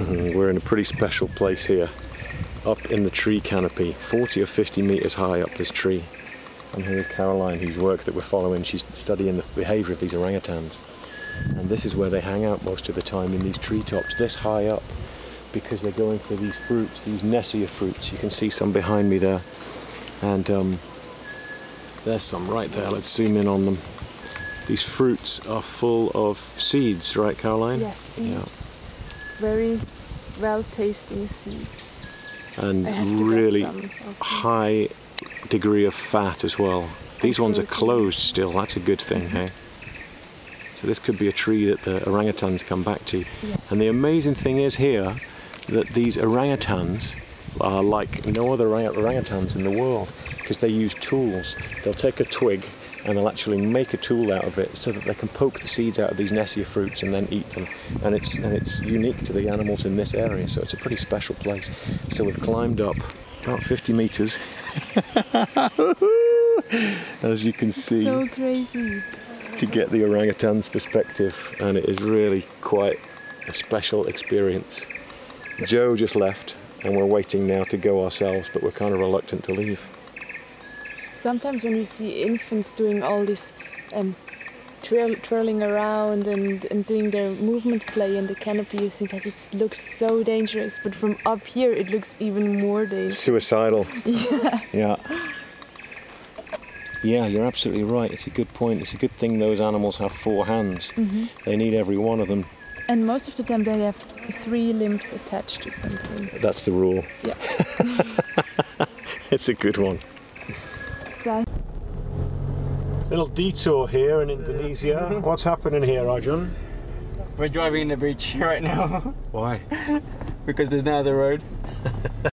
We're in a pretty special place here, up in the tree canopy, 40 or 50 meters high up this tree. I'm here with Caroline, whose work that we're following. She's studying the behavior of these orangutans. And this is where they hang out most of the time, in these treetops, this high up, because they're going for these fruits, these nessia fruits. You can see some behind me there. And there's some right there. Let's zoom in on them. These fruits are full of seeds, right, Caroline? Yes, seeds. Yeah. Very well-tasting seeds. And really high degree of fat as well. These ones are closed still, that's a good thing, hey? So this could be a tree that the orangutans come back to. Yes. And the amazing thing is here that these orangutans are like no other orangutans in the world, because they use tools. They'll take a twig and they'll actually make a tool out of it so that they can poke the seeds out of these nessia fruits and then eat them. And it's unique to the animals in this area, so it's a pretty special place. So we've climbed up about 50 meters, as you can see, so crazy. To get the orangutan's perspective, and it is really quite a special experience. Joe just left, and we're waiting now to go ourselves, but we're kind of reluctant to leave. Sometimes when you see infants doing all this twirling around and doing their movement play in the canopy, you think that it looks so dangerous, but from up here it looks even more dangerous. Suicidal. Yeah, you're absolutely right. It's a good point. It's a good thing those animals have four hands. Mm-hmm. They need every one of them. And most of the time they have three limbs attached to something. That's the rule. Yeah. It's a good one. Little detour here in Indonesia. What's happening here, Arjun? We're driving in the beach right now. Why? Because there's no other road.